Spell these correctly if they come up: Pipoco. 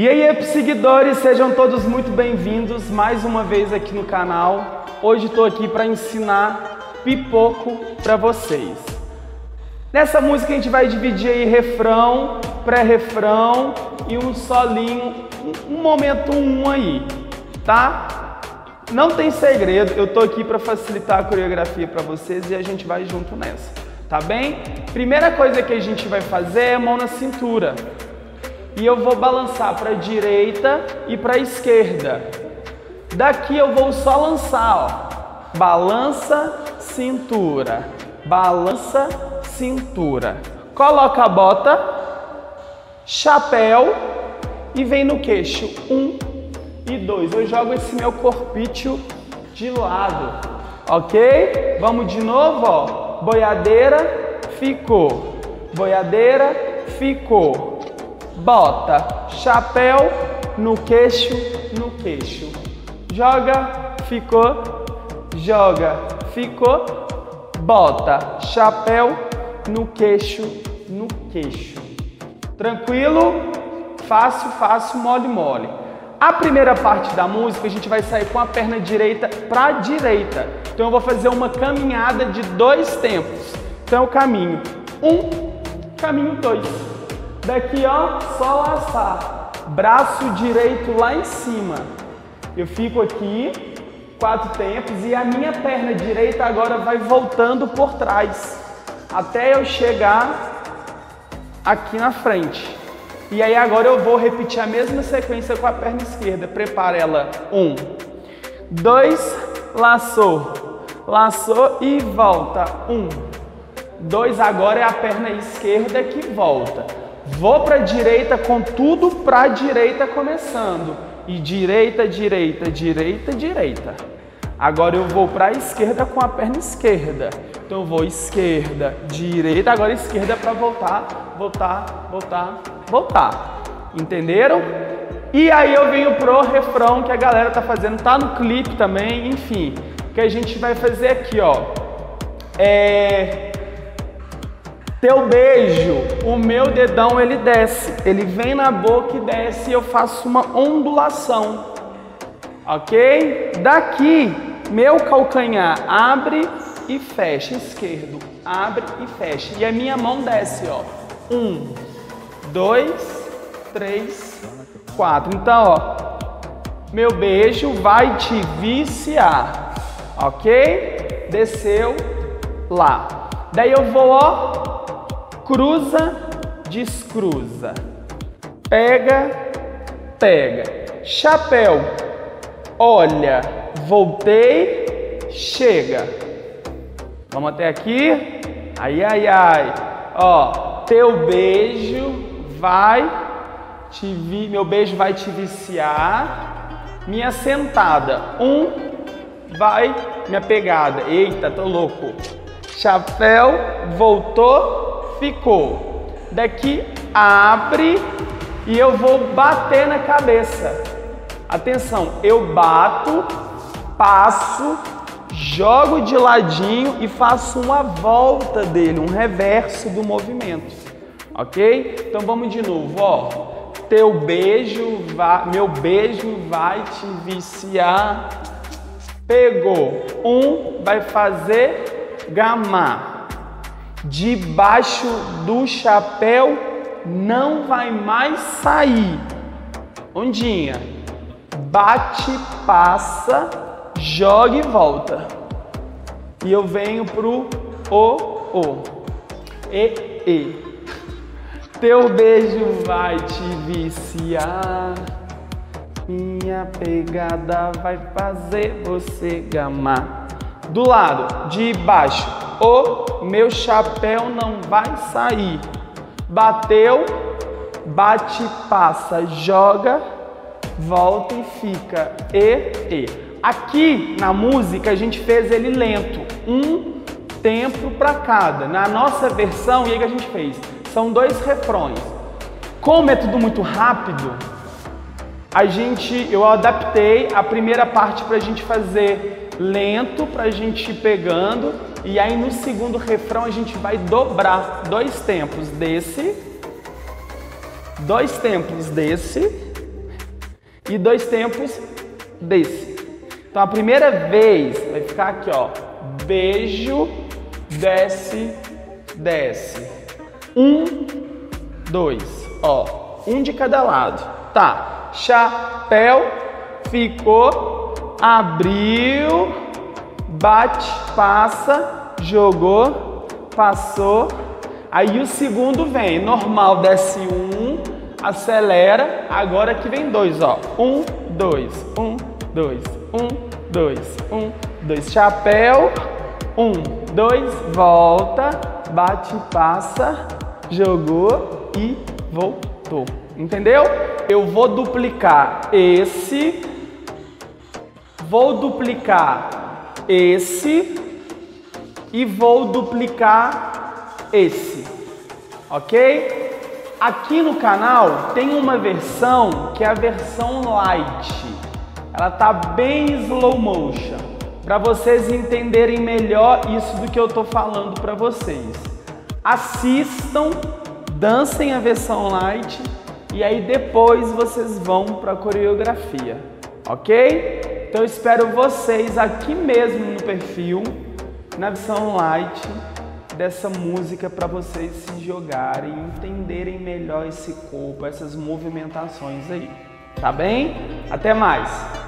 E aí, seguidores, sejam todos muito bem-vindos mais uma vez aqui no canal. Hoje estou aqui para ensinar pipoco para vocês. Nessa música a gente vai dividir aí refrão, pré-refrão e um solinho, um momento um aí, tá? Não tem segredo, eu tô aqui para facilitar a coreografia para vocês e a gente vai junto nessa, tá bem? Primeira coisa que a gente vai fazer é mão na cintura. E eu vou balançar para a direita e para a esquerda. Daqui eu vou só lançar, ó. Balança, cintura. Balança, cintura. Coloca a bota, chapéu e vem no queixo. 1 e 2. Eu jogo esse meu corpício de lado, ok? Vamos de novo, ó. Boiadeira, ficou. Boiadeira, ficou. Bota, chapéu, no queixo, no queixo. Joga, ficou. Bota, chapéu, no queixo, no queixo. Tranquilo? Fácil, mole. A primeira parte da música a gente vai sair com a perna direita para direita. Então eu vou fazer uma caminhada de 2 tempos. Então eu caminho 1, caminho 2. Daqui, ó, só laçar, braço direito lá em cima. Eu fico aqui 4 tempos e a minha perna direita agora vai voltando por trás, até eu chegar aqui na frente. E aí agora eu vou repetir a mesma sequência com a perna esquerda. Prepara ela, 1, 2, laçou e volta, 1, 2, agora é a perna esquerda que volta. Vou para a direita com tudo para a direita começando. E direita. Agora eu vou para a esquerda com a perna esquerda. Então eu vou esquerda, direita, agora esquerda para voltar. Entenderam? E aí eu venho pro refrão que a galera tá fazendo, tá no clipe também, enfim. O que a gente vai fazer aqui, ó. Teu beijo, o meu dedão, ele desce, ele vem na boca e desce e eu faço uma ondulação, ok? Daqui, meu calcanhar abre e fecha, esquerdo, abre e fecha. E a minha mão desce, ó, 1, 2, 3, 4. Então, ó, meu beijo vai te viciar, ok? Desceu, lá. Daí eu vou, ó. Cruza, descruza. Pega. Chapéu, olha, voltei, chega. Vamos até aqui. Ó, teu beijo vai te vi, meu beijo vai te viciar. Minha sentada, vai, minha pegada. Eita, tô louco. Chapéu, voltou. Ficou. Daqui abre e eu vou bater na cabeça. Atenção, eu bato, passo, jogo de ladinho e faço uma volta dele, um reverso do movimento, ok? Então vamos de novo, ó. Teu beijo vai, meu beijo vai te viciar. Pegou, vai fazer gamar. Debaixo do chapéu não vai mais sair. Ondinha. Bate, passa, joga e volta. E eu venho pro o. Teu beijo vai te viciar. Minha pegada vai fazer você gamar. Do lado, de baixo. O meu chapéu não vai sair. Bateu, bate, passa, joga, volta e fica. Aqui na música a gente fez ele lento, 1 tempo para cada. Na nossa versão, e aí que a gente fez? São 2 refrões. Como é tudo muito rápido, eu adaptei a primeira parte para a gente fazer lento para a gente ir pegando, e aí no segundo refrão a gente vai dobrar dois tempos desse, dois tempos desse e dois tempos desse. Então a primeira vez vai ficar aqui, ó, beijo, desce, desce, 1, 2, ó, um de cada lado, tá? Chapéu, ficou, abriu, bate, passa, jogou, passou. Aí o segundo vem, normal, desce 1, acelera, agora que vem 2, ó, 1, 2, 1, 2, 1, 2, 1, 2, chapéu, 1, 2, volta, bate, passa, jogou e voltou, entendeu? Eu vou duplicar esse, vou duplicar esse e vou duplicar esse, ok? Aqui no canal tem uma versão que é a versão light, ela tá bem slow motion, para vocês entenderem melhor isso do que eu tô falando para vocês. Assistam, dancem a versão light e aí depois vocês vão para a coreografia, ok? Então eu espero vocês aqui mesmo no perfil, na versão light dessa música, para vocês se jogarem, entenderem melhor esse corpo, essas movimentações aí, tá bem? Até mais!